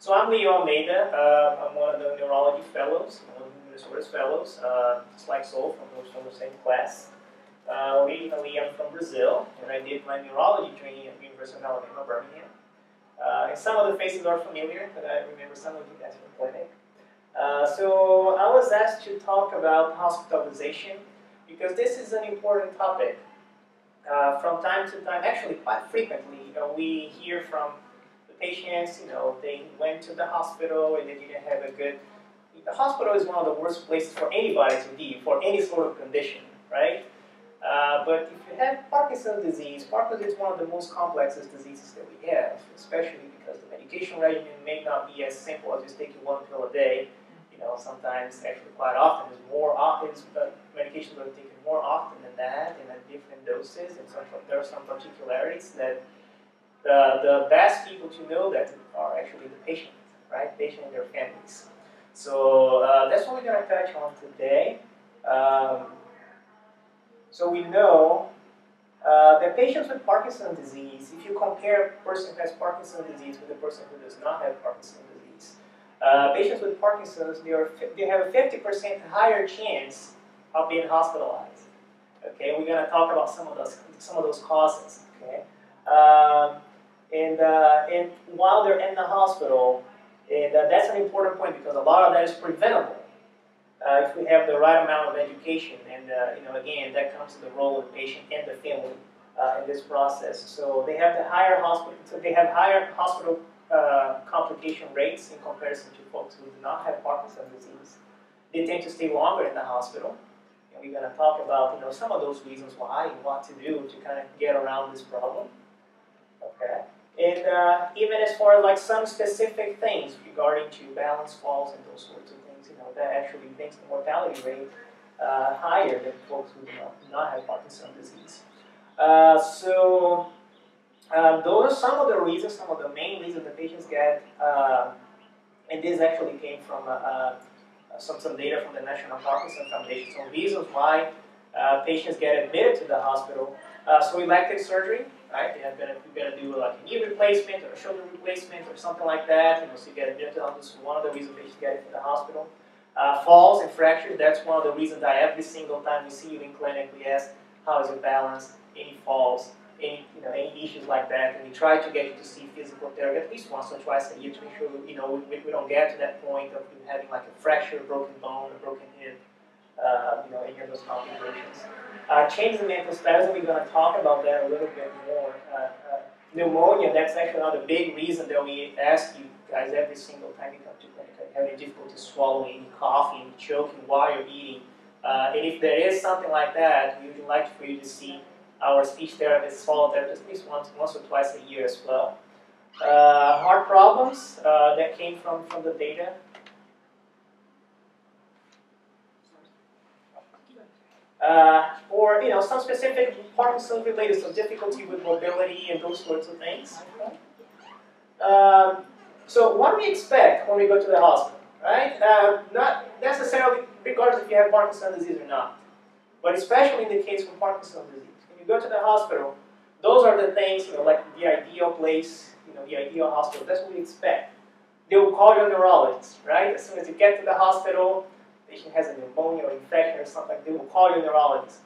So I'm Leo Almeida. I'm one of the neurology fellows, one of the disorders fellows, just like Sol from the same class. Originally, I'm from Brazil, and I did my neurology training at the University of Alabama, Birmingham. And some of the faces are familiar, but I remember some of you guys from clinic. So I was asked to talk about hospitalization because this is an important topic. From time to time, actually quite frequently, we hear from the patients, they went to the hospital and they didn't have a good... The hospital is one of the worst places for anybody to be, for any sort of condition, right? But if you have Parkinson's disease, Parkinson's is one of the most complex diseases that we have, especially because the medication regimen may not be as simple as just taking one pill a day. Sometimes, actually quite often, medications are taken more often than that, and at different doses, and there are some particularities that the best people to know that are actually the patient, right? Patient and their families. So that's what we're going to touch on today. So we know that patients with Parkinson's disease, if you compare a person who has Parkinson's disease with a person who does not have Parkinson's disease, patients with Parkinson's, they have a 50% higher chance of being hospitalized. Okay, we're going to talk about some of those causes. Okay, and while they're in the hospital, and that's an important point because a lot of that is preventable. If we have the right amount of education, and again, that comes to the role of the patient and the family in this process. So they have higher hospital complication rates in comparison to folks who do not have Parkinson's disease. They tend to stay longer in the hospital, and we're going to talk about some of those reasons why and what to do to kind of get around this problem. Okay, and even as far as like some specific things regarding to balance falls and those sorts of things. That actually makes the mortality rate higher than folks who do not have Parkinson's disease. So those are some of the reasons, some of the main reasons that patients get, and this actually came from some data from the National Parkinson Foundation, some reasons why patients get admitted to the hospital. So elective surgery, right? You're going to do like a knee replacement or a shoulder replacement or something like that. So you get admitted to the hospital. This is one of the reasons patients get into the hospital. Falls and fractures, that's one of the reasons that every single time we see you in clinic, we ask, how is it balanced, any falls, any issues like that, and we try to get you to see physical therapy at least once or twice a year to make sure we don't get to that point of having like a fracture, a broken bone, a broken hip, any of those complications. Change in mental status, and we're going to talk about that a little bit more. Pneumonia, that's actually another big reason that we ask you guys every single time you come to clinic, having difficulty swallowing, coughing, choking while you're eating. And if there is something like that, we would like for you to see our speech therapist, swallow therapist, at least once or twice a year as well. Heart problems, that came from the data. Or some specific Parkinson's related, so difficulty with mobility and those sorts of things. So what do we expect when we go to the hospital, right? Not necessarily regardless if you have Parkinson's disease or not, but especially in the case of Parkinson's disease. When you go to the hospital, those are the things, like the ideal place, the ideal hospital. That's what we expect. They will call your neurologist, right? As soon as you get to the hospital, patient has a pneumonia or infection or something, they will call your neurologist.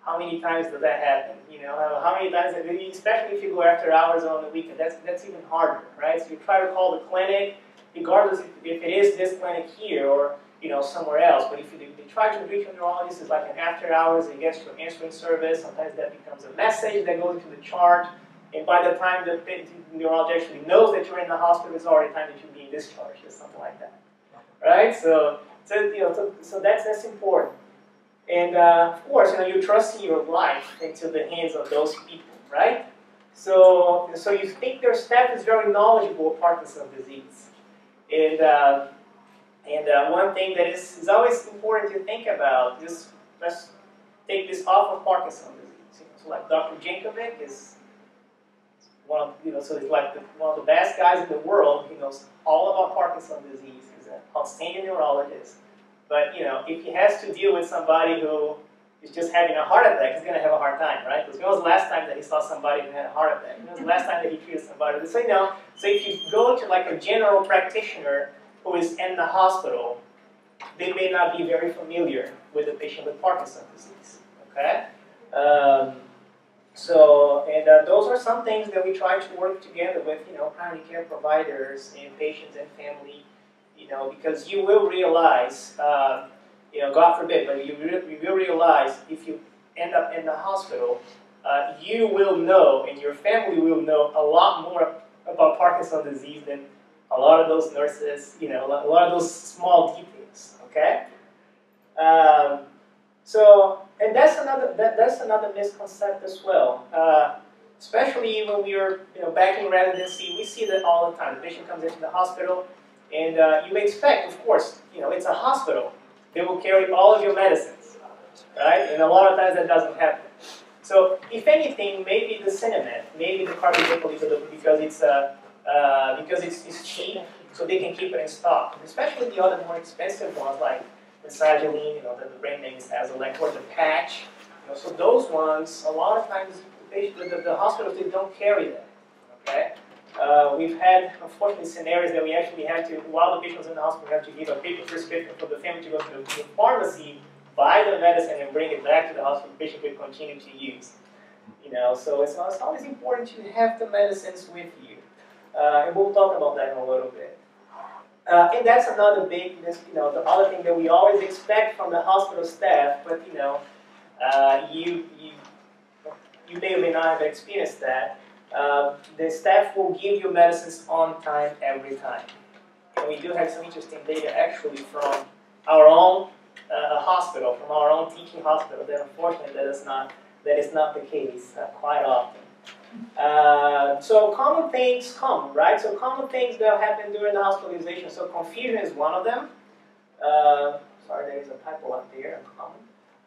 How many times does that happen? How many times, especially if you go after hours or on the weekend, that's even harder, right? So you try to call the clinic, regardless if it is this clinic here or, somewhere else. But if you try to reach your neurologist, it's like an after hours, it gets to an answering service. Sometimes that becomes a message that goes into the chart. And by the time the neurologist actually knows that you're in the hospital, it's already time that you're being discharged or something like that, right? So that's important. And of course, you're trusting your life into the hands of those people, right? So you think their staff is very knowledgeable of Parkinson's disease. And one thing that is always important to think about, just let's take this off of Parkinson's disease. So like Dr. Jankovic is one of, he's like one of the best guys in the world. He knows all about Parkinson's disease. He's an outstanding neurologist. But if he has to deal with somebody who is just having a heart attack, he's going to have a hard time, right? Because when was the last time that he saw somebody who had a heart attack? When was the last time that he treated somebody? So, you know, so if you go to like a general practitioner who is in the hospital, they may not be very familiar with a patient with Parkinson's disease, okay? Those are some things that we try to work together with, you know, primary care providers and patients and family, you know, because you will realize, you know, God forbid, but you will realize if you end up in the hospital, you will know and your family will know a lot more about Parkinson's disease than a lot of those nurses, you know, a lot of those small details, okay? And that's another misconception as well, especially when we are, you know, back in residency, we see that all the time. The patient comes into the hospital, and you expect, of course, you know, it's a hospital. They will carry all of your medicines, right? And a lot of times that doesn't happen. So if anything, maybe the Sinemet, maybe the carbidopa, because it's cheap, so they can keep it in stock. Especially the other more expensive ones like the Sygeline, you know, that the brand name is Azalec, or the patch. You know, so those ones, a lot of times, the hospitals, they don't carry them, okay? We've had, unfortunately, scenarios that we actually had to, while the patient was in the hospital, we have to give a paper prescription for the family to go to the pharmacy, buy the medicine, and bring it back to the hospital. The patient could continue to use, you know, so it's always important to have the medicines with you. And we'll talk about that in a little bit. And that's another big, you know, the other thing that we always expect from the hospital staff, but, you know, you may or may not have experienced that. The staff will give you medicines on time, every time. And we do have some interesting data actually from our own hospital, from our own teaching hospital, that unfortunately that is not the case quite often. So common things come, right? So common things that happen during the hospitalization. So confusion is one of them. Sorry, there is a typo up there.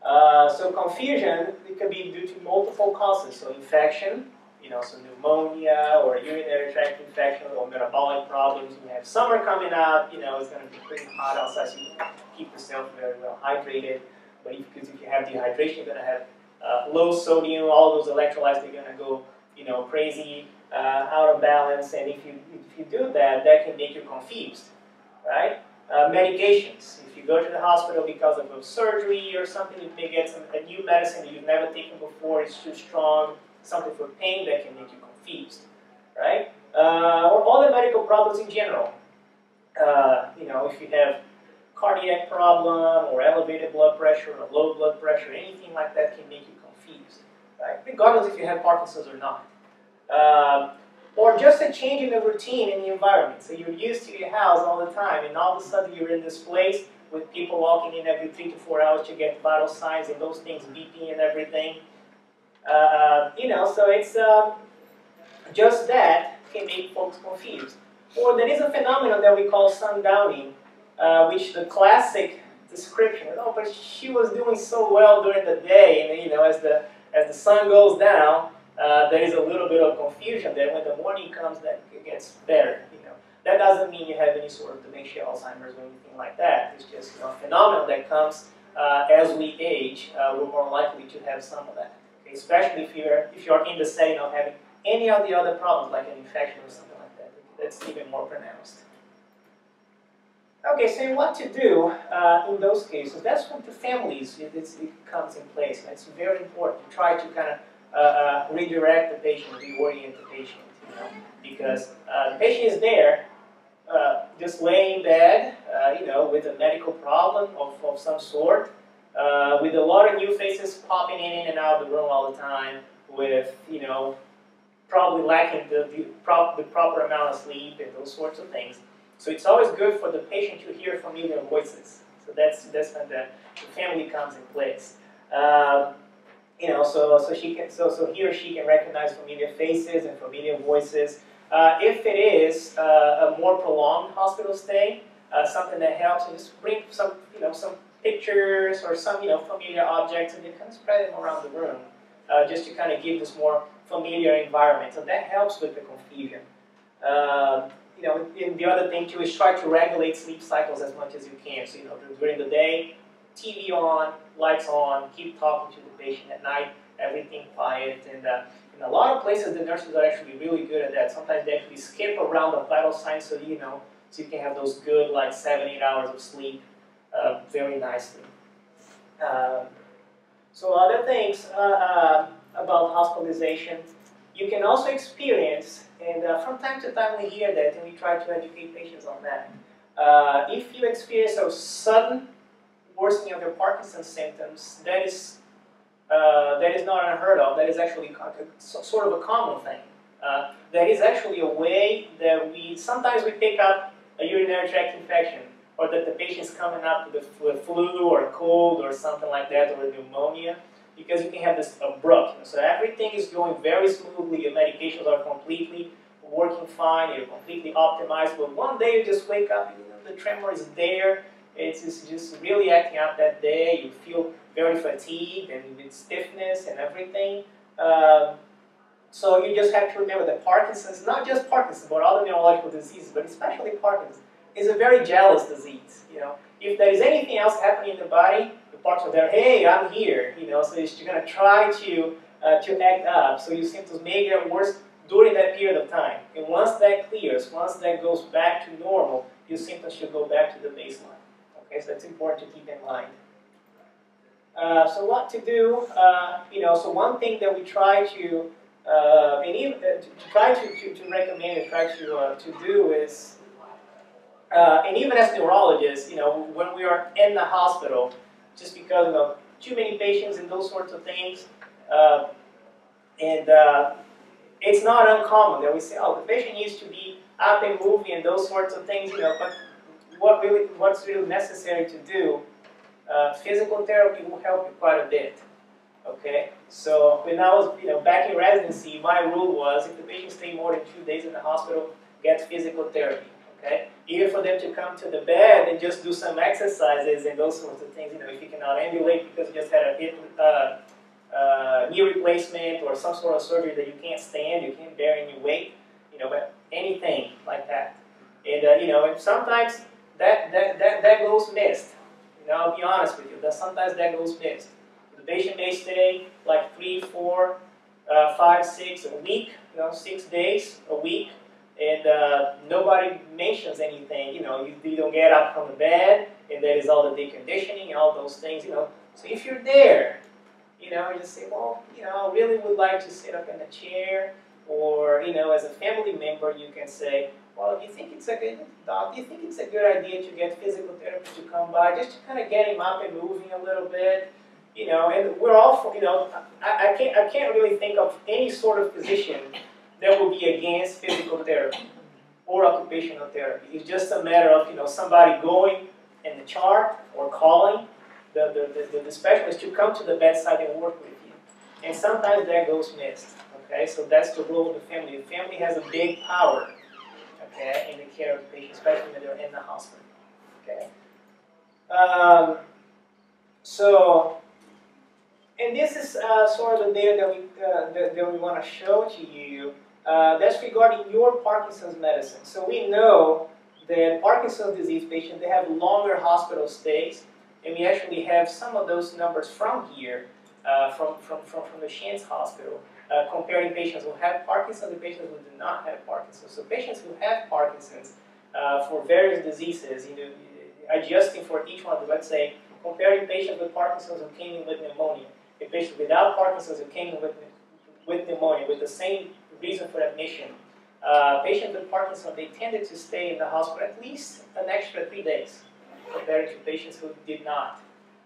So confusion, it could be due to multiple causes. So infection, you know, so pneumonia or urinary tract infection or metabolic problems. You have summer coming up, you know, it's going to be pretty hot outside, so you keep yourself very well hydrated. But because if you have dehydration, you're going to have low sodium, all those electrolytes, they're going to go, you know, crazy, out of balance, and if you do that, that can make you confused, right? Medications. If you go to the hospital because of a surgery or something, you may get a new medicine that you've never taken before, it's too strong, something for pain, that can make you confused, right? Or all the medical problems in general. You know, if you have cardiac problem or elevated blood pressure or low blood pressure, anything like that can make you confused, right? Regardless if you have Parkinson's or not. Or just a change in the routine in the environment. So you're used to your house all the time, and all of a sudden you're in this place with people walking in every 3 to 4 hours to get vital signs and those things, BP and everything. You know, so it's just that can make folks confused. Or there is a phenomenon that we call sundowning, which the classic description, oh, but she was doing so well during the day, and, you know, as the sun goes down, there is a little bit of confusion there. When the morning comes, that it gets better, you know. That doesn't mean you have any sort of dementia, Alzheimer's, or anything like that. It's just, you know, a phenomenon that comes as we age. We're more likely to have some of that, okay? Especially if you're in the setting of having any of the other problems, like an infection or something like that. That's even more pronounced. Okay, so what to do in those cases? That's what the families, it comes in place. It's very important to try to kind of redirect the patient, reorient the patient, you know, because the patient is there, just laying in bed, you know, with a medical problem of some sort, with a lot of new faces popping in and out of the room all the time, with, you know, probably lacking the proper amount of sleep and those sorts of things. So it's always good for the patient to hear familiar voices. So that's when the family comes in place. You know, so he or she can recognize familiar faces and familiar voices. If it is a more prolonged hospital stay, something that helps is bring some, you know, some pictures or some, you know, familiar objects, and you kind of spread them around the room, just to kind of give this more familiar environment. So that helps with the confusion. You know, and the other thing too is try to regulate sleep cycles as much as you can. So, you know, during the day, TV on, lights on, keep talking to the patient at night, everything quiet. And in a lot of places, the nurses are actually really good at that. Sometimes they actually skip around the vital signs so you know, so you can have those good, like, 7–8 hours of sleep very nicely. So other things about hospitalization, you can also experience, and from time to time we hear that, and we try to educate patients on that. If you experience a sudden worsening of your Parkinson's symptoms, that is not unheard of. That is actually sort of a common thing. That is actually a way that sometimes we pick up a urinary tract infection, or that the patient's coming up with a flu or a cold or something like that, or a pneumonia, because you can have this abrupt. You know, so everything is going very smoothly, your medications are completely working fine, you're completely optimized, but one day you just wake up, you know, the tremor is there, it's just really acting up that day, you feel very fatigued and with stiffness and everything. So you just have to remember that Parkinson's, not just Parkinson's, but other neurological diseases, but especially Parkinson's, is a very jealous disease. You know, if there is anything else happening in the body, the Parkinson's there, hey, I'm here, you know, so it's going to try to act up, so your symptoms may get worse during that period of time. And once that clears, once that goes back to normal, your symptoms should go back to the baseline. Okay, so that's important to keep in mind. So what to do, you know, so one thing that we try to recommend and try to do is, and even as neurologists, you know, when we are in the hospital, just because of too many patients and those sorts of things, it's not uncommon that we say, oh, the patient needs to be up and moving and those sorts of things, you know, but what's really necessary to do, physical therapy will help you quite a bit. Okay, so when I was, you know, back in residency, my rule was if the patient stayed more than 2 days in the hospital, get physical therapy. Okay, even for them to come to the bed and just do some exercises and those sorts of things. You know, if you cannot ambulate because you just had a hip, knee replacement or some sort of surgery that you can't stand, you can't bear any weight. You know, but anything like that. And you know, and sometimes that goes missed. You know, I'll be honest with you. That sometimes that goes missed. The patient may stay like 3, 4, 5, 6 a week, you know, 6 days a week, and nobody mentions anything, you know, you don't get up from the bed, and there is all the deconditioning and all those things, you know. So if you're there, you know, you just say, well, you know, I really would like to sit up in a chair, or, you know, as a family member, you can say, well, do you think it's a good, doc, do you think it's a good idea to get physical therapy to come by, just to kind of get him up and moving a little bit? You know, and we're all, you know, I can't really think of any sort of physician that will be against physical therapy or occupational therapy. It's just a matter of, you know, somebody going in the chart or calling the specialist to come to the bedside and work with you. And sometimes that goes missed, okay? So that's the role of the family. The family has a big power, okay, in the care of the patient, especially when they're in the hospital, okay? And this is sort of the data that we want to show to you. That's regarding your Parkinson's medicine. So we know that Parkinson's disease patients, they have longer hospital stays, and we actually have some of those numbers from here, from the Shands hospital, comparing patients who have Parkinson's and patients who do not have Parkinson's. So patients who have Parkinson's for various diseases, you know, adjusting for each one of them, let's say, comparing patients with Parkinson's who came in with pneumonia. A patient without Parkinson's who came in with pneumonia, with the same reason for admission. Patients with Parkinson's, they tended to stay in the hospital at least an extra 3 days compared to patients who did not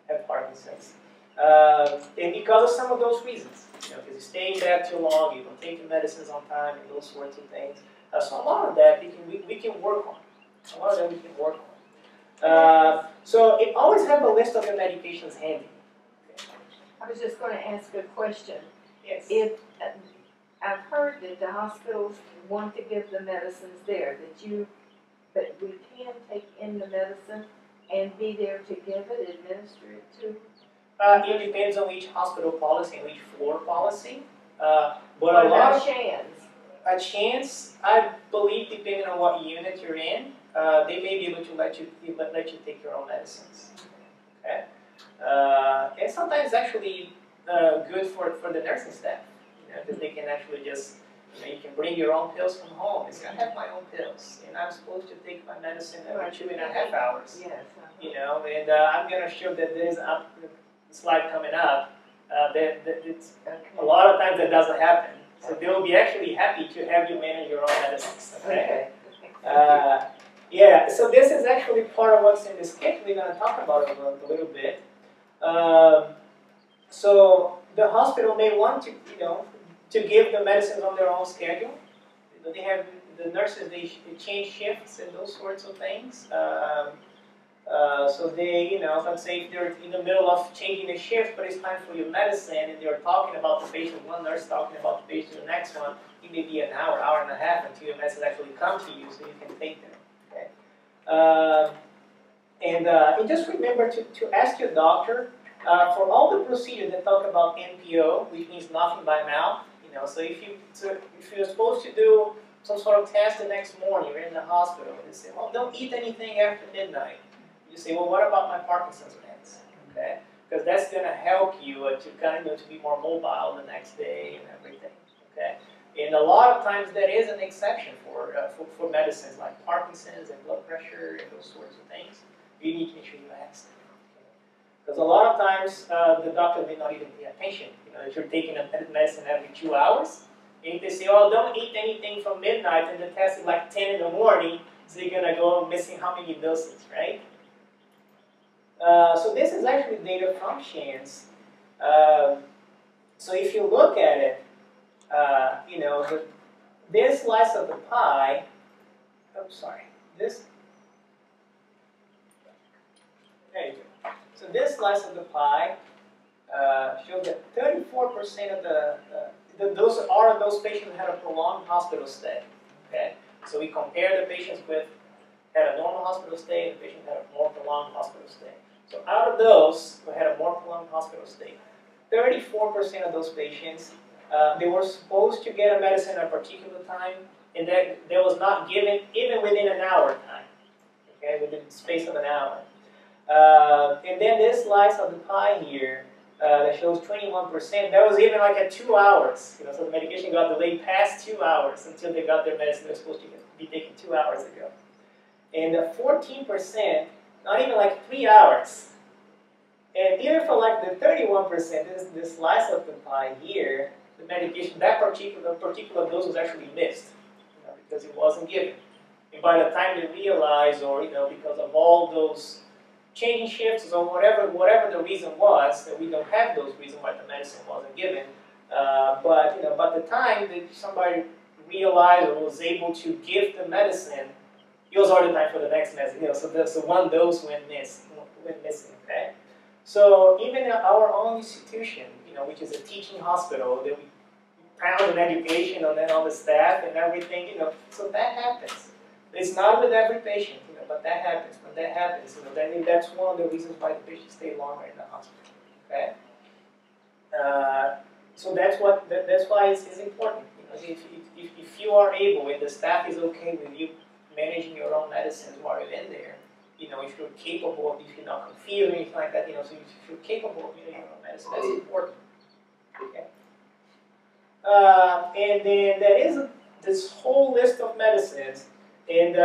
have Parkinson's. And because of some of those reasons, you know, because you stay in bed too long, you don't take your medicines on time, and those sorts of things. So a lot of that we can work on. A lot of that we can work on. So it always have a list of your medications handy. I was just going to ask a question. Yes. If I've heard that the hospitals want to give the medicines there, but we can take in the medicine and be there to give it, administer it to? It depends on each hospital policy and each floor policy. But a lot of Shands. At Shands, I believe, depending on what unit you're in, they may be able to let you take your own medicines. Okay. and sometimes actually good for the nursing staff, because they can actually just, you can bring your own pills from home. It's, I have my own pills, and I'm supposed to take my medicine every 2.5 hours. Yes. And I'm going to show that there's a slide coming up. That it's, a lot of times that doesn't happen. So they will be actually happy to have you manage your own medicines. Okay. Yeah. So this is actually part of what's in this kit. We're going to talk about it a little bit. So the hospital may want to, to give the medicines on their own schedule. They have the nurses, they change shifts and those sorts of things. So they, let's say if they're in the middle of changing a shift, but it's time for your medicine, and they're talking about the patient, one nurse talking about the patient, the next one, it may be an hour, hour and a half until your medicine actually comes to you, so you can take them. Okay? And just remember to ask your doctor for all the procedures that talk about NPO, which means nothing by mouth. So if you're supposed to do some sort of test the next morning, you're in the hospital, and they say, well, don't eat anything after midnight. You say, well, what about my Parkinson's meds? Okay, because that's going to help you to to be more mobile the next day and everything. Okay, and a lot of times that is an exception for medicines like Parkinson's and blood pressure and those sorts of things. You need to make sure you ask. Because a lot of times the doctor may not even pay attention. If you're taking a medicine every 2 hours, and if they say, "Oh, don't eat anything from midnight," and the test is like 10 in the morning, so you're gonna go missing how many doses, right? So this is actually data from Shands. So if you look at it, this slice of the pie. I'm sorry. This. There you go. So this slice of the pie shows that 34% of those patients who had a prolonged hospital stay. Okay, so we compare the patients with had a normal hospital stay and the patient had a more prolonged hospital stay. So out of those who had a more prolonged hospital stay, 34% of those patients they were supposed to get a medicine at a particular time, and that was not given even within an hour time. Okay, within the space of an hour. And then this slice of the pie here that shows 21%, that was even like at 2 hours. So the medication got delayed past 2 hours until they got their medicine they were supposed to be taken 2 hours ago. And the 14%, not even like 3 hours. And even for like the 31%, this slice of the pie here, the medication, that particular dose was actually missed because it wasn't given. And by the time they realized, or because of all those changing shifts or whatever the reason was, that we don't have those reasons why the medicine wasn't given. But by the time that somebody realized or was able to give the medicine, it was already time for the next medicine. So one dose went missing. Okay. So even at our own institution, which is a teaching hospital, that we pound an education and then on the staff and everything, so that happens. It's not with every patient. But that happens. When that happens, that's one of the reasons why the patients stay longer in the hospital. Okay. So that's why it's important. If you are able and the staff is okay with you managing your own medicines while you're in there, if you're capable of, if you're not confused or anything like that, so if you're capable of managing your own medicine, that's important. Okay. And then there is this whole list of medicines, and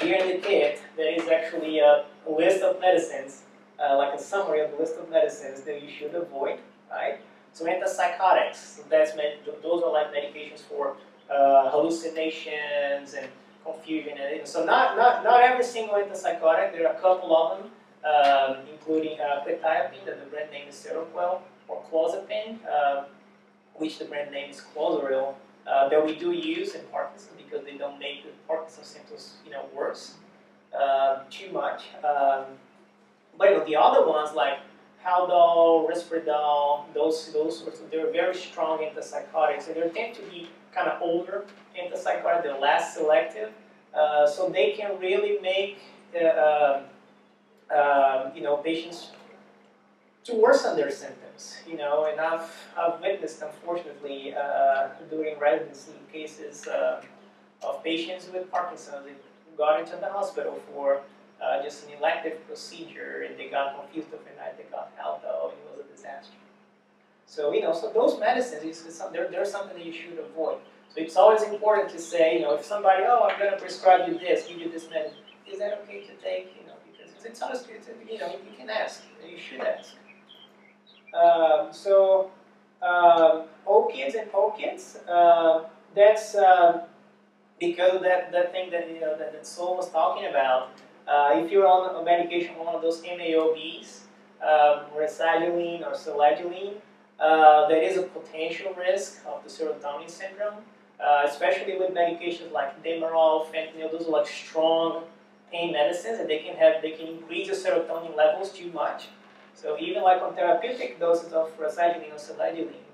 here in the kit, there is actually a list of medicines, like a summary of the list of medicines that you should avoid, right? So antipsychotics, those are like medications for hallucinations and confusion. And so not every single antipsychotic. There are a couple of them, including quetiapine, that the brand name is Seroquel, or Clozapine, which the brand name is Clozaril. That we do use in Parkinson's because they don't make the Parkinson's symptoms, worse too much. But the other ones like Haldol, risperdal, those sorts of, they're very strong antipsychotics, and they tend to be kind of older antipsychotics. They're less selective, so they can really make patients to worsen their symptoms, and I've witnessed, unfortunately, during residency cases of patients with Parkinson's who got into the hospital for just an elective procedure, and they got confused with fentanyl, they got Haldol, and it was a disaster. So, you know, so those medicines, they're something that you should avoid. So it's always important to say, you know, if somebody, oh, I'm going to prescribe you this, give you this medicine, is that okay to take, you know, because it's honestly, you know, you can ask, you should ask. Opiates and opiates, that's because that thing that, you know, that Sol was talking about, if you're on a medication, one of those MAOBs, rasagiline or selegiline, there is a potential risk of the serotonin syndrome, especially with medications like Demerol, fentanyl. Those are like strong pain medicines, and they can increase your serotonin levels too much. So even like on therapeutic doses of rasagiline or selegiline,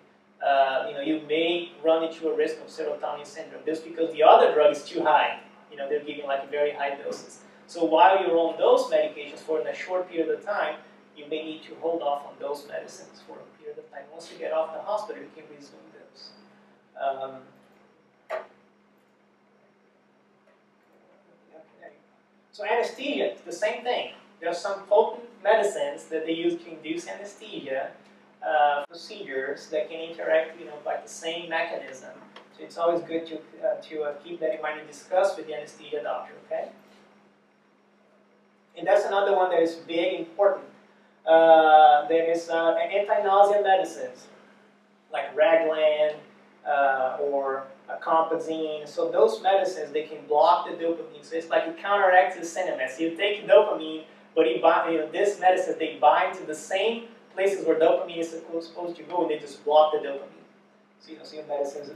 you know, you may run into a risk of serotonin syndrome just because the other drug is too high. You know, they're giving like very high doses. So while you're on those medications for a short period of time, you may need to hold off on those medicines for a period of time. Once you get off the hospital, you can resume those. So anesthesia, the same thing. There are some potent medicines that they use to induce anesthesia procedures that can interact, you know, by the same mechanism. So it's always good to keep that in mind and discuss with the anesthesia doctor, okay? And that's another one that is big, important. There is anti-nausea medicines like Reglan or Compazine. So those medicines, they can block the dopamine. So it's like it counteracts the Sinemet. So you take dopamine, but you these medicines, they bind to the same places where dopamine is supposed to go, and they just block the dopamine. So you know, so your medicines,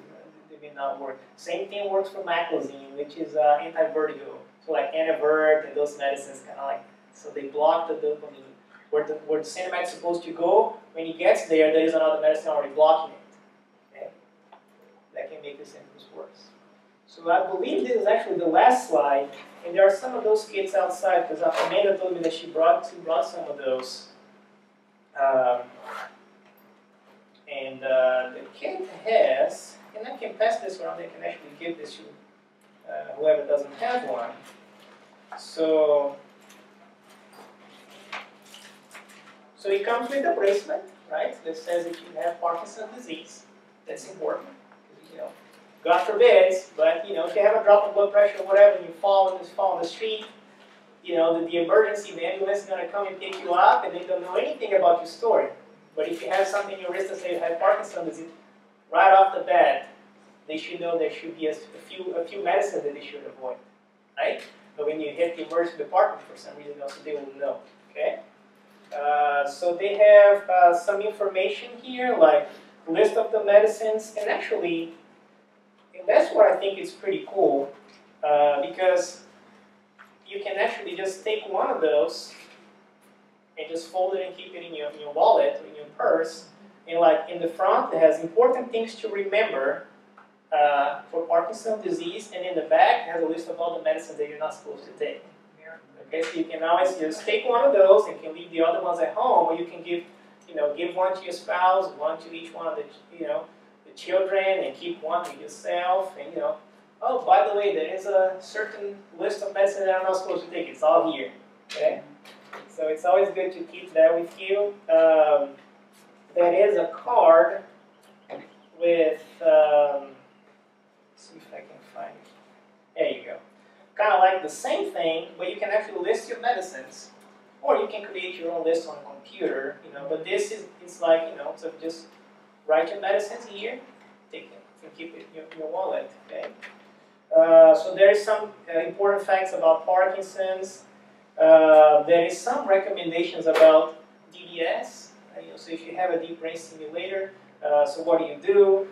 they may not work. Same thing works for meclozine, which is anti-vertigo. So like anti-vert and those medicines, kind of like, so they block the dopamine. Where the Sinemet is supposed to go, when it gets there, there is another medicine already blocking it. Okay? That can make the symptoms worse. So I believe this is actually the last slide, and there are some of those kits outside, because Amanda told me that she brought some of those. The kit has, and I can pass this around, I can actually give this to whoever doesn't have one. So... so it comes with a bracelet, right, that says if you have Parkinson's disease. That's important, you know, God forbid, but, you know, if you have a drop in blood pressure or whatever, and you fall on the street, you know, the emergency, the ambulance is going to come and pick you up, and they don't know anything about your story. But if you have something in your wrist that says you have Parkinson's disease, right off the bat, they should know there should be a few medicines that they should avoid, right? But when you hit the emergency department for some reason, also they will know, okay? So they have some information here, like list of the medicines, and actually, and that's what I think is pretty cool, because you can actually just take one of those and just fold it and keep it in your wallet or in your purse, and like in the front it has important things to remember for Parkinson's disease, and in the back it has a list of all the medicines that you're not supposed to take. Okay, so you can always just take one of those and can leave the other ones at home, or you can give, you know, give one to your spouse, one to each one of the, you know, the children, and keep one to yourself, and, you know, oh, by the way, there is a certain list of medicines that I'm not supposed to take. It's all here, okay? So it's always good to keep that with you. There is a card with, let's see if I can find it. There you go. Kind of like the same thing, but you can actually list your medicines, or you can create your own list on a computer, you know, but this is, it's like, you know, so just write your medicines here, take it, and keep it in your wallet, okay? So there is some important facts about Parkinson's. There is some recommendations about DBS, you know, so if you have a deep brain stimulator, so what do you do?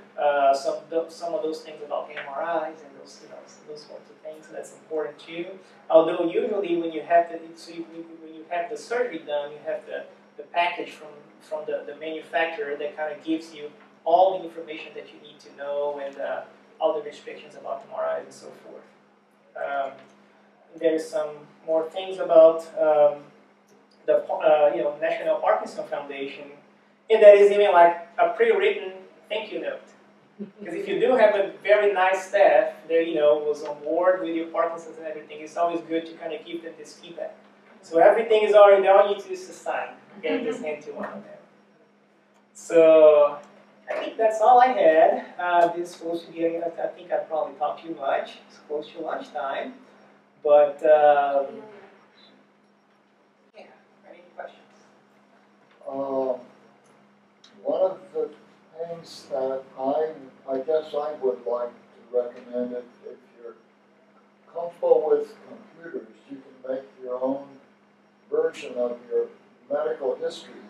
Some of those things about MRIs and those, you know, those sorts of things, that's important too. Although usually when you have the surgery done, you have the package from the manufacturer that kind of gives you all the information that you need to know, and all the restrictions about MRIs and so forth. There is some more things about the you know, National Parkinson Foundation. And that is even like a pre-written thank you note. Because if you do have a very nice staff that, you know, was on board with your Parkinson's and everything, it's always good to kind of give them this feedback. So everything is already there, all you need to do is sign. Get this into one of them. So I think that's all I had. This is supposed to be, I think I probably talked too much. It's close to lunchtime. But, yeah, any questions? One of the things that I guess I would like to recommend, if you're comfortable with computers, you can make your own version of your medical history.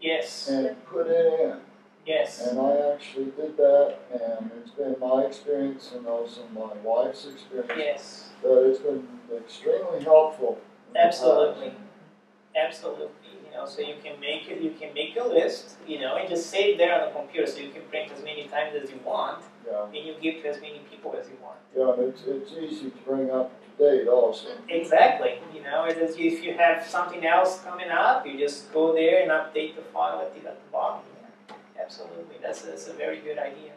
Yes. And put it in. Yes. And I actually did that, and it's been my experience and also my wife's experience. Yes. That it's been extremely helpful. Absolutely. Absolutely. You know, so you can make it, you can make a list, you know, and just save there on the computer, so you can print as many times as you want, yeah, and you give to as many people as you want. Yeah, it's easy to bring up to date also. Exactly. You know, it's, if you have something else coming up, you just go there and update the file at the bottom. Absolutely. That's a very good idea.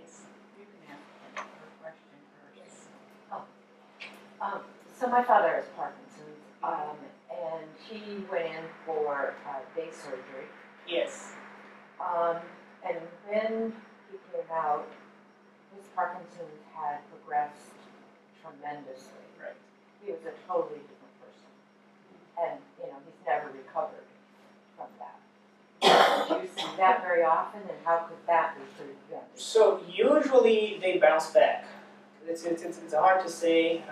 Yes? You can ask a question first. Yes. Oh. So my father has Parkinson's, and he went in for day surgery. Yes. And when he came out, his Parkinson's had progressed tremendously. Right. He was a totally different person. And, you know, he's never recovered from that. Do you see that very often, and how could that be prevented? So usually they bounce back. It's hard to say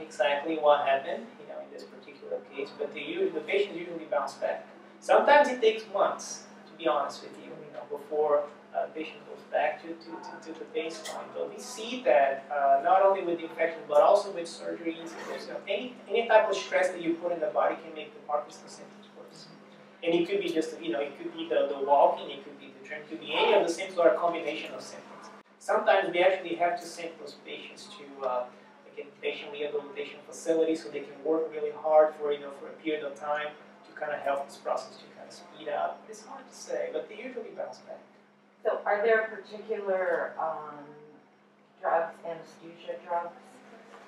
exactly what happened, you know, in this particular case, but the patients usually bounce back. Sometimes it takes months, to be honest with you, you know, before a patient goes back to the baseline. But we see that not only with the infection, but also with surgeries. So any type of stress that you put in the body can make the Parkinson's symptoms worse. And it could be just, you know, it could be the walking, it could be the turn, it could be any of the symptoms or a combination of symptoms. Sometimes we actually have to send those patients to like a patient rehabilitation facility, so they can work really hard for, you know, for a period of time to kind of help this process to kind of speed up. It's hard to say, but they usually bounce back. So are there particular drugs, anesthesia drugs,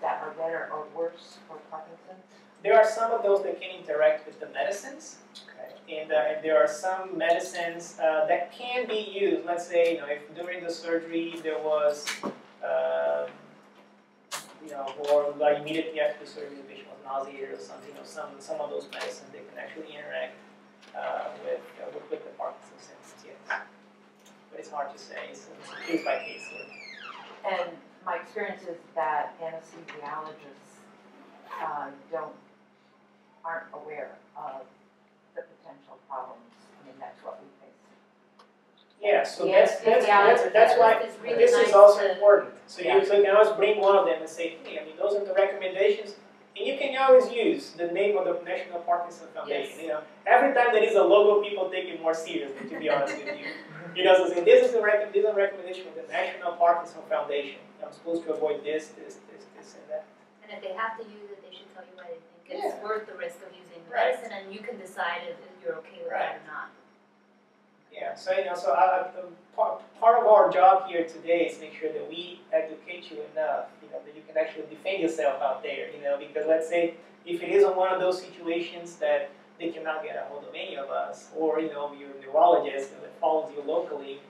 that are better or worse for Parkinson's? There are some of those that can interact with the medicines, okay, and there are some medicines that can be used. Let's say, you know, if during the surgery there was, you know, or like immediately after the surgery the patient was nauseated or something, you know, some of those medicines they can actually interact with the Parkinson's symptoms, yes. But it's hard to say. It's case by case. And my experience is that anesthesiologists aren't aware of the potential problems. I mean, that's what we face. Yeah, so that's why really this nice is also important. So yeah, you can always bring one of them and say, hey, I mean, those are the recommendations. And you can always use the name of the National Parkinson Foundation. Yes. You know, every time there is a logo, people take it more seriously, to be honest with you. You know, so say, this is a recommendation from the National Parkinson Foundation. I'm supposed to avoid this, and that. And if they have to use it, they should tell you why they think it's worth the risk of using the medicine, and you can decide if you're okay with that or not. Yeah, so you know, so part of our job here today is make sure that we educate you enough, you know, that you can actually defend yourself out there, you know, because let's say if it isn't one of those situations that they cannot get a hold of any of us, or you know, your neurologist that follows you locally,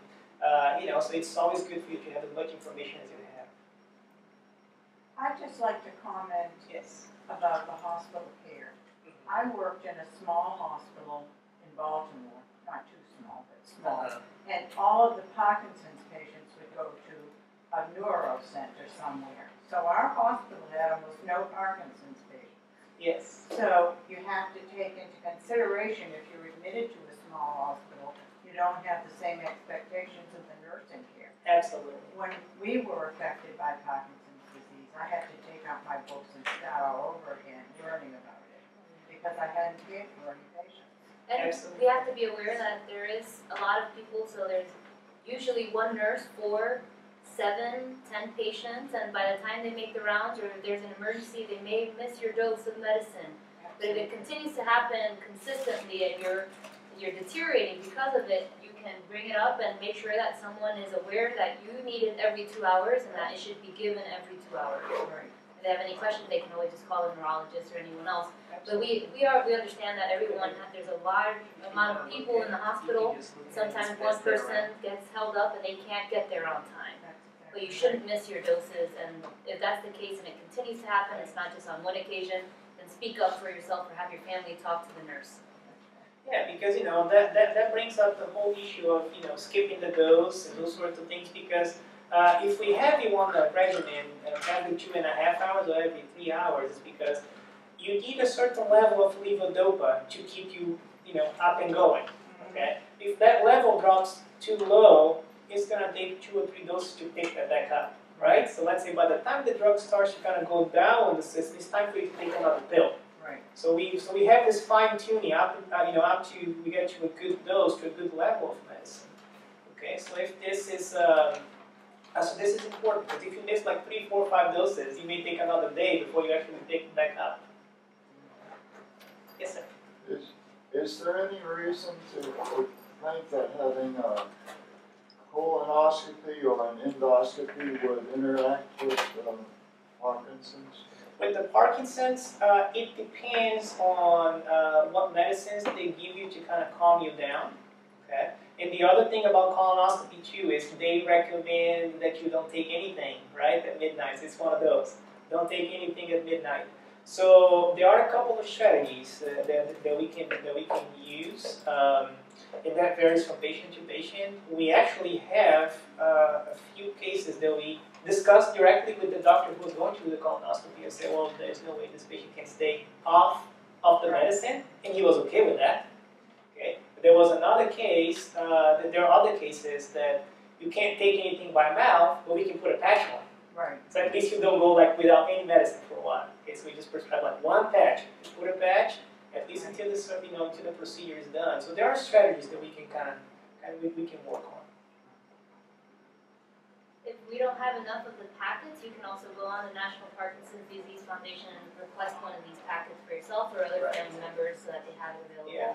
you know, so it's always good for you to have as much information as you have. I'd just like to comment about the hospital care. I worked in a small hospital in Baltimore, not too small, but small, and all of the Parkinson's patients would go to a neuro center somewhere. So our hospital had almost no Parkinson's patients. Yes. So you have to take into consideration, if you're admitted to a small hospital, you don't have the same expectations of the nursing care. Absolutely. When we were affected by Parkinson's, I had to take out my books and start all over again, learning about it, because I hadn't cared for any patients. And we have to be aware that there is a lot of people, so there's usually one nurse for 7, 10 patients, and by the time they make the rounds, or if there's an emergency, they may miss your dose of medicine. But if it continues to happen consistently and you're deteriorating because of it, you can bring it up and make sure that someone is aware that you need it every 2 hours and that it should be given every 2 hours. Right. they have any questions, they can always just call a neurologist or anyone else. But we understand that everyone, there's a large amount of people in the hospital. Sometimes one person gets held up and they can't get there on time. But you shouldn't miss your doses, and if that's the case and it continues to happen, it's not just on one occasion, then speak up for yourself or have your family talk to the nurse. Yeah, because, you know, that brings up the whole issue of, you know, skipping the dose and those sorts of things, because if we have you on the regimen every 2.5 hours or every 3 hours, it's because you need a certain level of levodopa to keep you, you know, up and going, okay? If that level drops too low, it's going to take 2 or 3 doses to pick that back up, right? So let's say by the time the drug starts to kind of go down in the system, it's time for you to take another pill. Right. So we have this fine tuning up, you know, up to we get to a good dose, to a good level of medicine. Okay. So if this is, so this is important because if you miss like 3, 4, 5 doses, you may take another day before you actually pick it back up. Yes, sir. Is there any reason to think that having a colonoscopy or an endoscopy would interact with Parkinson's? With the Parkinson's, it depends on what medicines they give you to kind of calm you down. Okay. And the other thing about colonoscopy too is they recommend that you don't take anything, right, at midnight. It's one of those. Don't take anything at midnight. So there are a couple of strategies that we can use. And that varies from patient to patient. We actually have a few cases that we discuss directly with the doctor who's going to do the colonoscopy and say, well, there's no way this patient can stay off of the medicine, and he was okay with that. Okay. But there was another case, there are other cases that you can't take anything by mouth, but we can put a patch on. Right. So at least you don't go like without any medicine for a while. Okay, so we just prescribe like one patch, you put a patch, at least until this, you know, until the procedure is done. So there are strategies that we can kind of work on. If we don't have enough of the packets, you can also go on the National Parkinson Disease Foundation and request one of these packets for yourself or other family members so that they have it available. Yeah.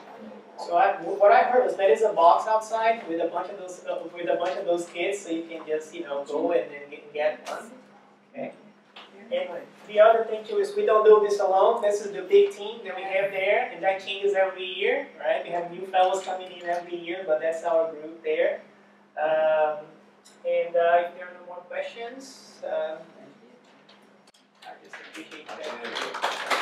So what I heard was that is a box outside with a bunch of those kits, so you can just, you know, go and then get one. Okay. And the other thing too is we don't do this alone. This is the big team that we have there, and that changes every year, right? We have new fellows coming in every year, but that's our group there. If there are no more questions, I just appreciate that.